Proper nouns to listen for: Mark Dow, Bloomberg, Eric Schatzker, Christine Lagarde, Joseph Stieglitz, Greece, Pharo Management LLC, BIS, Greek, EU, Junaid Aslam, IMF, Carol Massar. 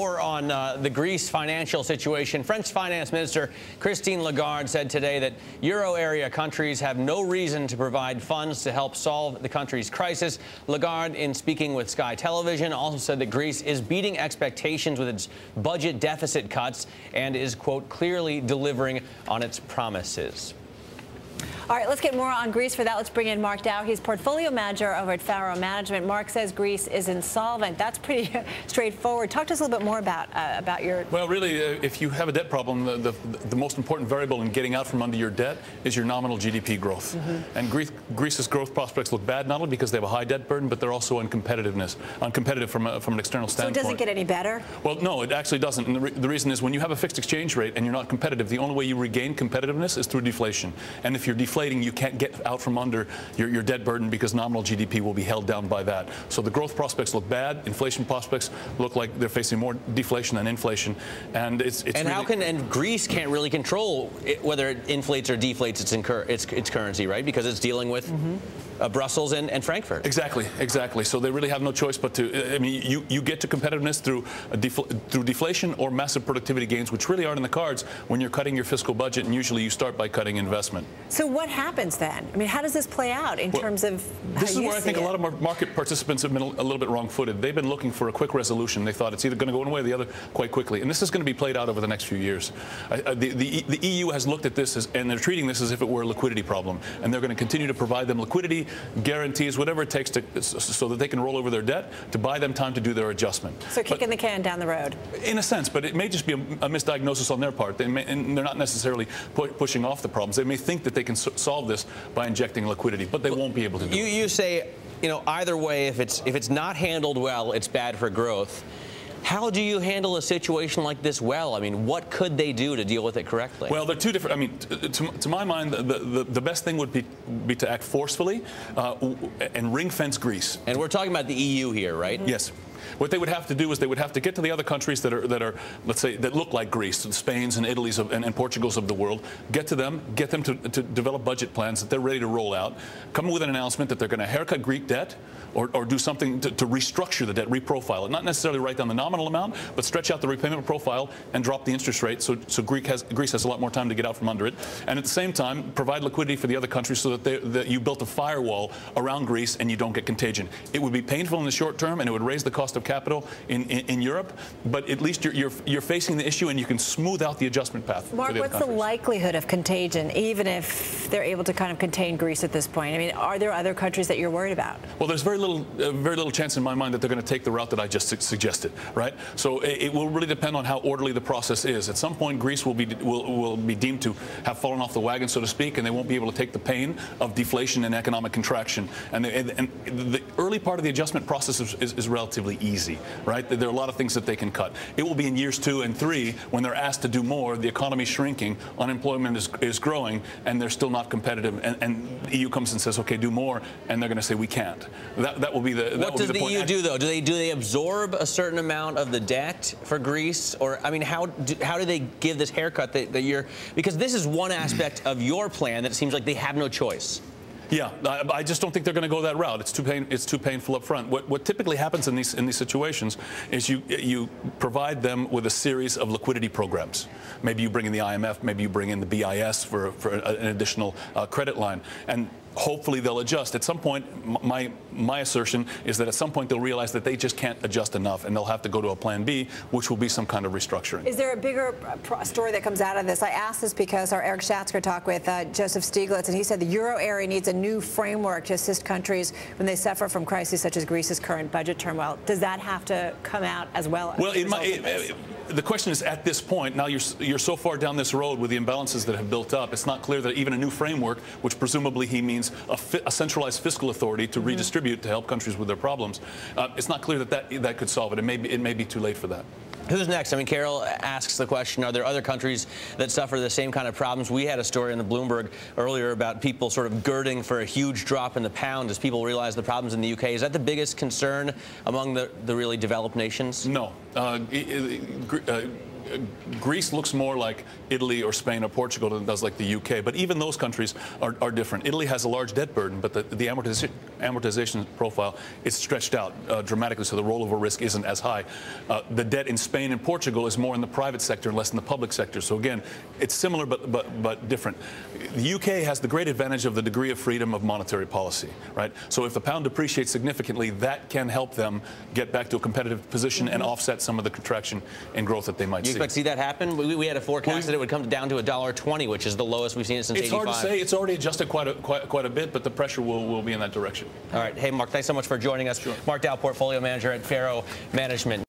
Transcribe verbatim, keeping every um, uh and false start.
More on uh, the Greece financial situation. French Finance Minister Christine Lagarde said today that euro area countries have no reason to provide funds to help solve the country's crisis. Lagarde, in speaking with Sky Television, also said that Greece is beating expectations with its budget deficit cuts and is, quote, clearly delivering on its promises. All right, let's get more on Greece. For that, let's bring in Mark Dow. He's portfolio manager over at Pharo Management. Mark says Greece is insolvent. That's pretty straightforward. Talk to us a little bit more about uh, about your... Well, really, uh, if you have a debt problem, the, the, the most important variable in getting out from under your debt is your nominal G D P growth. Mm-hmm. And Greece, Greece's growth prospects look bad, not only because they have a high debt burden, but they're also uncompetitiveness, uncompetitive from, a, from an external standpoint. So it doesn't get any better? Well, no, it actually doesn't. And the, re the reason is when you have a fixed exchange rate and you're not competitive, the only way you regain competitiveness is through deflation. And if you're deflating, you can't get out from under your, your debt burden because nominal G D P will be held down by that. So the growth prospects look bad. Inflation prospects look like they're facing more deflation than inflation. And it's, it's and really how can and Greece can't really control it, whether it inflates or deflates its incur, its, its currency, right? Because it's dealing with mm-hmm. uh, Brussels and, and Frankfurt. Exactly, exactly. So they really have no choice but to. I mean, you you get to competitiveness through defl through deflation or massive productivity gains, which really aren't in the cards when you're cutting your fiscal budget. And usually you start by cutting investment. So what happens then? I mean, how does this play out in well, terms of how This is you where I think it? a lot of market participants have been a little bit wrong-footed. They've been looking for a quick resolution. They thought it's either going to go one way or the other quite quickly. And this is going to be played out over the next few years. Uh, the, the, the E U has looked at this as, and they're treating this as if it were a liquidity problem. And they're going to continue to provide them liquidity, guarantees, whatever it takes to, so that they can roll over their debt to buy them time to do their adjustment. So kicking but, the can down the road. In a sense, but it may just be a, a misdiagnosis on their part. They may, and they're not necessarily pu pushing off the problems. They may think that they can solve this by injecting liquidity, but they well, won't be able to do you, it. You say, you know, either way, if it's if it's not handled well, it's bad for growth. How do you handle a situation like this well? I mean, what could they do to deal with it correctly? Well, they're two different. I mean, to, to my mind, the, the, the best thing would be, be to act forcefully uh, and ring-fence Greece. And we're talking about the E U here, right? Mm-hmm. Yes. What they would have to do is they would have to get to the other countries that are, that are let's say, that look like Greece, Spain's and Italy's of, and, and Portugal's of the world, get to them, get them to, to develop budget plans that they're ready to roll out, come with an announcement that they're going to haircut Greek debt or, or do something to, to restructure the debt, reprofile it, not necessarily write down the nominal amount, but stretch out the repayment profile and drop the interest rate so, so Greek has, Greece has a lot more time to get out from under it. And at the same time, provide liquidity for the other countries so that, they, that you built a firewall around Greece and you don't get contagion. It would be painful in the short term and it would raise the cost of capital in, in, in Europe, but at least you're, you're, you're facing the issue and you can smooth out the adjustment path. Mark, what's the likelihood of contagion, even if they're able to kind of contain Greece at this point? I mean, are there other countries that you're worried about? Well, there's very little uh, very little chance in my mind that they're going to take the route that I just su suggested, right? So it, it will really depend on how orderly the process is. At some point, Greece will be, will, will be deemed to have fallen off the wagon, so to speak, and they won't be able to take the pain of deflation and economic contraction. And the, and, and the early part of the adjustment process is, is, is relatively easy, right? There are a lot of things that they can cut. It will be in years two and three when they're asked to do more, the economy's shrinking, unemployment is, is growing, and they're still not competitive. And, and the E U comes and says, okay, do more, and they're going to say, we can't. That, that will be the What does the E U do, though? Do they do they absorb a certain amount of the debt for Greece? Or, I mean, how do, how do they give this haircut that, that you're... Because this is one aspect of your plan that it seems like they have no choice. Yeah, I, I just don't think they're going to go that route. It's too pain, it's too painful up front. What, what typically happens in these in these situations is you you provide them with a series of liquidity programs. Maybe you bring in the I M F, maybe you bring in the B I S for for an additional uh, credit line, and hopefully they'll adjust. At some point, my my assertion is that at some point they'll realize that they just can't adjust enough, and they'll have to go to a plan B, which will be some kind of restructuring. Is there a bigger story that comes out of this? I asked this because our Eric Schatzker talked with uh, Joseph Stieglitz, and he said the euro area needs a new framework to assist countries when they suffer from crises such as Greece's current budget turmoil. Does that have to come out as well? Well, it might, it, it, the question is, at this point, now you're you're so far down this road with the imbalances that have built up, it's not clear that even a new framework, which presumably he means A, fi a centralized fiscal authority to mm-hmm. redistribute to help countries with their problems. Uh, it's not clear that, that that could solve it. It may be, it may be too late for that. Who's next? I mean, Carol asks the question, are there other countries that suffer the same kind of problems? We had a story in the Bloomberg earlier about people sort of girding for a huge drop in the pound as people realize the problems in the U K. Is that the biggest concern among the, the really developed nations? No. Uh, it, it, uh, Greece looks more like Italy or Spain or Portugal than it does like the U K, but even those countries are, are different. Italy has a large debt burden, but the, the amortization, amortization profile is stretched out uh, dramatically, so the rollover risk isn't as high. Uh, the debt in Spain and Portugal is more in the private sector and less in the public sector. So again, it's similar but, but, but different. The U K has the great advantage of the degree of freedom of monetary policy, right? So if the pound depreciates significantly, that can help them get back to a competitive position and offset some of the contraction and growth that they might see. You expect to see that happen? We, we had a forecast well, that it would come down to a dollar twenty, which is the lowest we've seen it since eighty-five. It's hard to say. It's already adjusted quite a, quite, quite a bit, but the pressure will, will be in that direction. All right. Hey, Mark, thanks so much for joining us. Sure. Mark Dow, portfolio manager at Pharo Management.